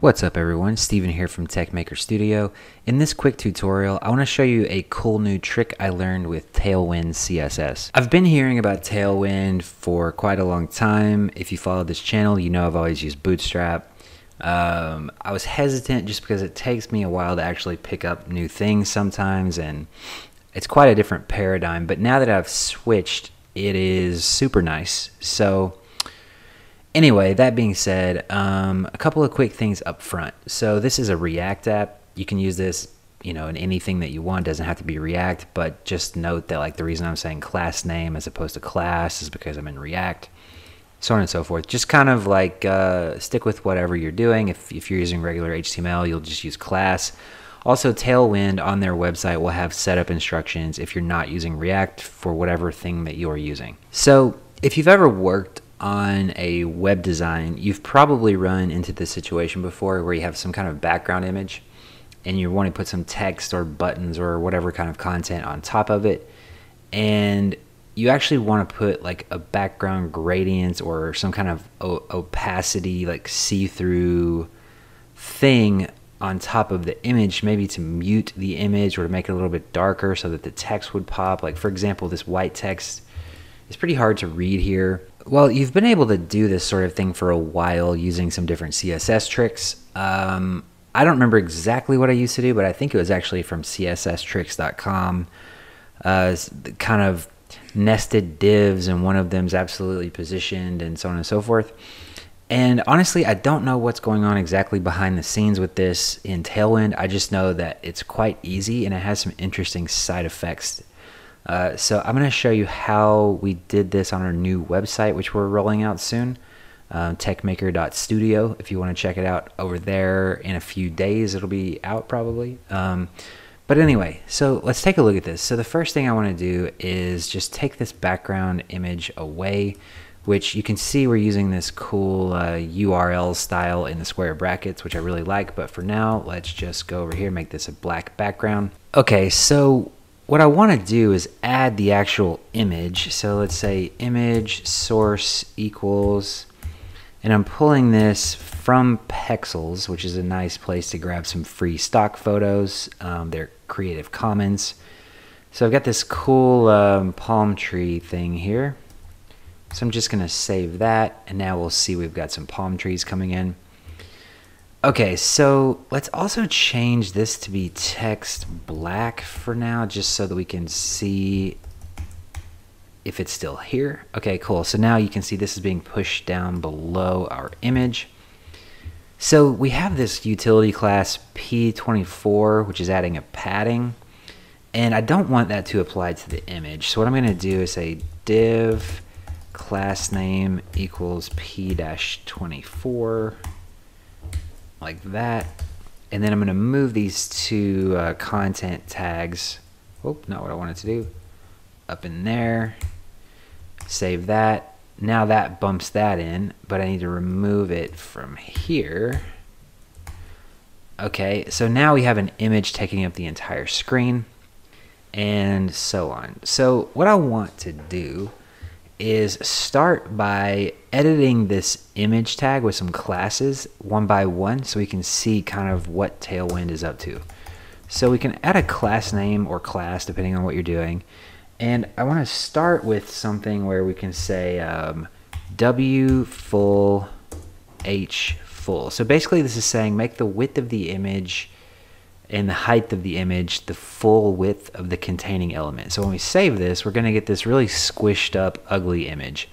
What's up everyone, Steven here from TechMaker Studio. In this quick tutorial, I want to show you a cool new trick I learned with Tailwind CSS. I've been hearing about Tailwind for quite a long time. If you follow this channel, you know I've always used Bootstrap. I was hesitant just because it takes me a while to actually pick up new things sometimes, and it's quite a different paradigm, but now that I've switched, it is super nice. So anyway, that being said, a couple of quick things up front. So this is a React app. You can use this, you know, in anything that you want. It doesn't have to be React, but just note that like the reason I'm saying class name as opposed to class is because I'm in React, so on and so forth. Just kind of like stick with whatever you're doing. If you're using regular HTML, you'll just use class. Also, Tailwind on their website will have setup instructions if you're not using React for whatever thing that you're using. So if you've ever worked on a web design, you've probably run into this situation before where you have some kind of background image and you want to put some text or buttons or whatever kind of content on top of it, and you actually want to put like a background gradient or some kind of opacity, like see-through thing on top of the image, maybe to mute the image or to make it a little bit darker so that the text would pop. Like for example, this white text is pretty hard to read here. Well, you've been able to do this sort of thing for a while using some different CSS tricks. I don't remember exactly what I used to do, but I think it was actually from cssstricks.com. Kind of nested divs, and one of them's absolutely positioned, and so on and so forth. And honestly, I don't know what's going on exactly behind the scenes with this in Tailwind. I just know that it's quite easy and it has some interesting side effects. So I'm going to show you how we did this on our new website, which we're rolling out soon, techmaker.studio. If you want to check it out over there in a few days, it'll be out probably. But anyway, so let's take a look at this. So the first thing I want to do is just take this background image away, which you can see we're using this cool URL style in the square brackets, which I really like. But for now, let's just go over here and make this a black background. Okay, so what I want to do is add the actual image. So let's say image source equals, and I'm pulling this from Pexels, which is a nice place to grab some free stock photos. They're Creative Commons. So I've got this cool palm tree thing here. So I'm just going to save that, and now we'll see we've got some palm trees coming in. Okay, so let's also change this to be text black for now, just so that we can see if it's still here. Okay, cool. So now you can see this is being pushed down below our image. So we have this utility class P24, which is adding a padding, and I don't want that to apply to the image. So what I'm going to do is say div class name equals P-24. Like that, and then I'm going to move these two content tags, oh, not what I wanted to do, up in there, save that. Now that bumps that in, but I need to remove it from here. Okay, so now we have an image taking up the entire screen, and so on. So what I want to do is start by editing this image tag with some classes one by one so we can see kind of what Tailwind is up to. So we can add a class name or class depending on what you're doing, and I want to start with something where we can say w full h full. So basically this is saying make the width of the image and the height of the image the full width of the containing element. So when we save this, we're gonna get this really squished up, ugly image.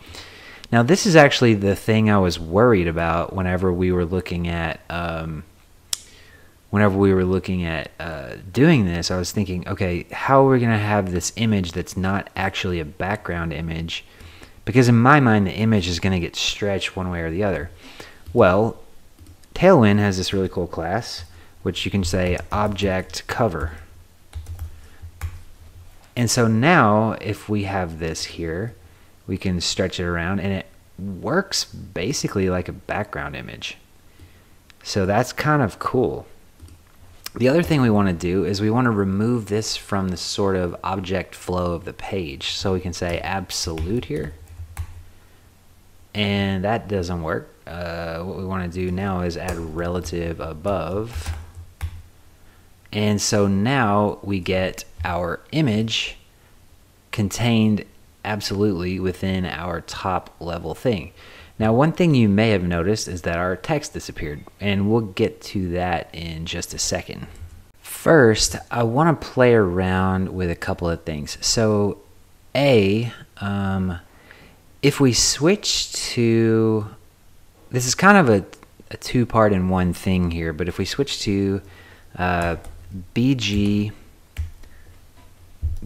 Now this is actually the thing I was worried about whenever we were looking at doing this. I was thinking, okay, how are we gonna have this image that's not actually a background image? Because in my mind, the image is gonna get stretched one way or the other. Well, Tailwind has this really cool class, which you can say object cover. And so now if we have this here, we can stretch it around and it works basically like a background image. So that's kind of cool. The other thing we want to do is we want to remove this from the sort of object flow of the page. So we can say absolute here. and that doesn't work. What we want to do now is add relative above. And so now we get our image contained absolutely within our top level thing. Now, one thing you may have noticed is that our text disappeared, and we'll get to that in just a second. First, I want to play around with a couple of things. So if we switch to, this is kind of a two-part in one thing here, but if we switch to BG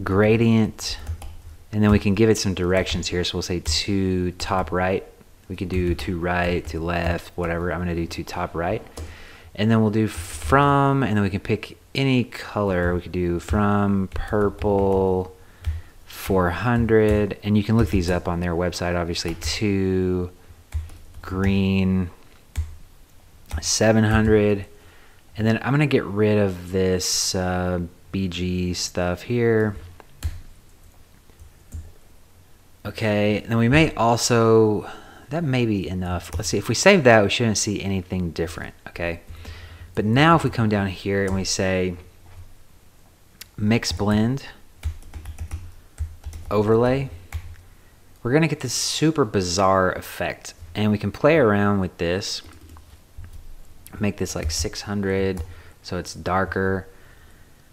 gradient, and then we can give it some directions here. So we'll say to top right. We can do to right, to left, whatever. I'm going to do to top right. And then we'll do from, and then we can pick any color. We could do from purple 400, and you can look these up on their website, obviously, to green 700. And then I'm going to get rid of this BG stuff here. Okay, and then we may also, that may be enough. Let's see, if we save that, we shouldn't see anything different, okay? But now if we come down here and we say mix blend, overlay, we're gonna get this super bizarre effect. And we can play around with this, make this like 600 so it's darker.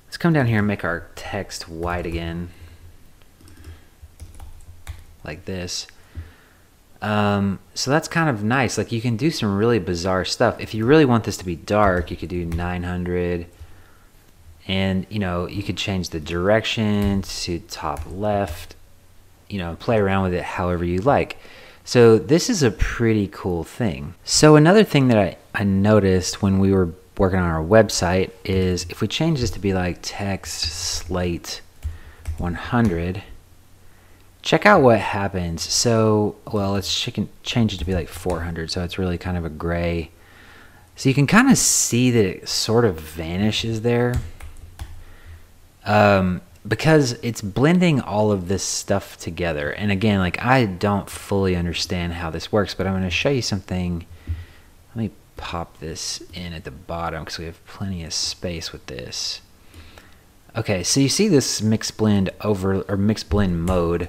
Let's come down here and make our text white again, like this. So that's kind of nice. Like, you can do some really bizarre stuff. If you really want this to be dark, you could do 900, and you know, you could change the direction to top left, you know, play around with it however you like. So this is a pretty cool thing. So another thing that I noticed when we were working on our website is if we change this to be like text slate 100, check out what happens. So, well, let's change it to be like 400, so it's really kind of a gray. So you can kind of see that it sort of vanishes there, because it's blending all of this stuff together. And again, like, I don't fully understand how this works, but I'm going to show you something. Let me pop this in at the bottom because we have plenty of space with this. Okay, so you see this mix blend over, or mix blend mode.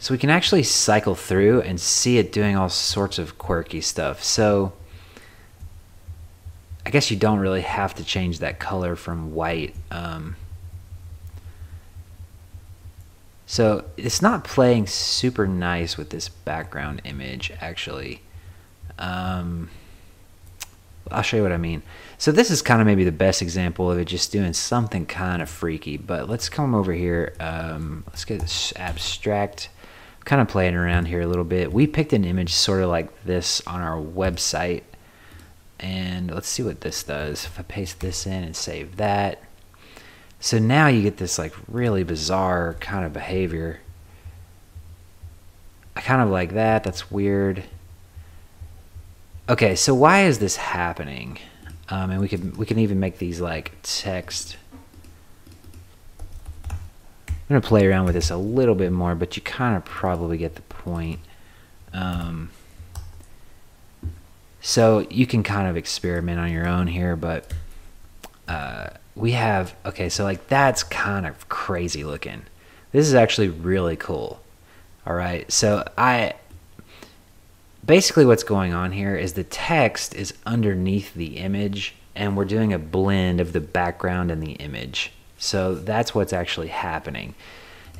So we can actually cycle through and see it doing all sorts of quirky stuff. So I guess you don't really have to change that color from white. So it's not playing super nice with this background image, actually. I'll show you what I mean. So this is kind of maybe the best example of it just doing something kind of freaky, but let's come over here. Let's get abstract, kind of playing around here a little bit. We picked an image sort of like this on our website, and let's see what this does. If I paste this in and save that. So now you get this like really bizarre kind of behavior. I kind of like that. That's weird. Okay, so why is this happening? And we can even make these like text. I'm gonna play around with this a little bit more, but you kind of probably get the point. So you can kind of experiment on your own here, but we have, okay, so like that's kind of crazy looking. This is actually really cool. All right, so basically what's going on here is the text is underneath the image, and we're doing a blend of the background and the image. So that's what's actually happening.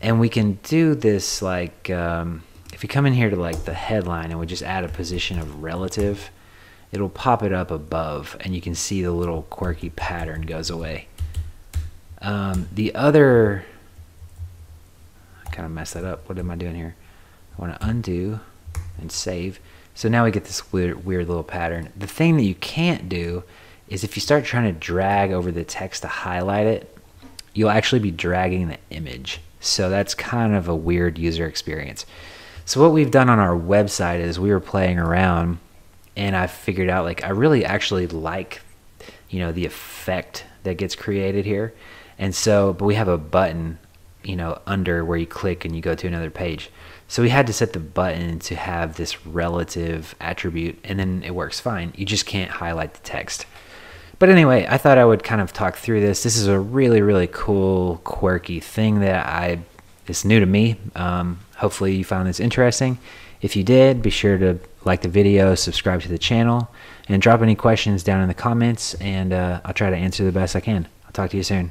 And we can do this like, if you come in here to like the headline and we just add a position of relative, it'll pop it up above, and you can see the little quirky pattern goes away. The other, I kind of messed that up. What am I doing here? I want to undo and save. So now we get this weird little pattern. The thing that you can't do is if you start trying to drag over the text to highlight it, you'll actually be dragging the image. So that's kind of a weird user experience. So what we've done on our website is we were playing around, and I figured out like I really actually like, you know, the effect that gets created here. And so, but we have a button, you know, under where you click and you go to another page. So we had to set the button to have this relative attribute, and then it works fine. You just can't highlight the text. But anyway, I thought I would kind of talk through this. This is a really, really cool, quirky thing that it's new to me. Hopefully you found this interesting. If you did, be sure to like the video, subscribe to the channel, and drop any questions down in the comments, and I'll try to answer the best I can. I'll talk to you soon.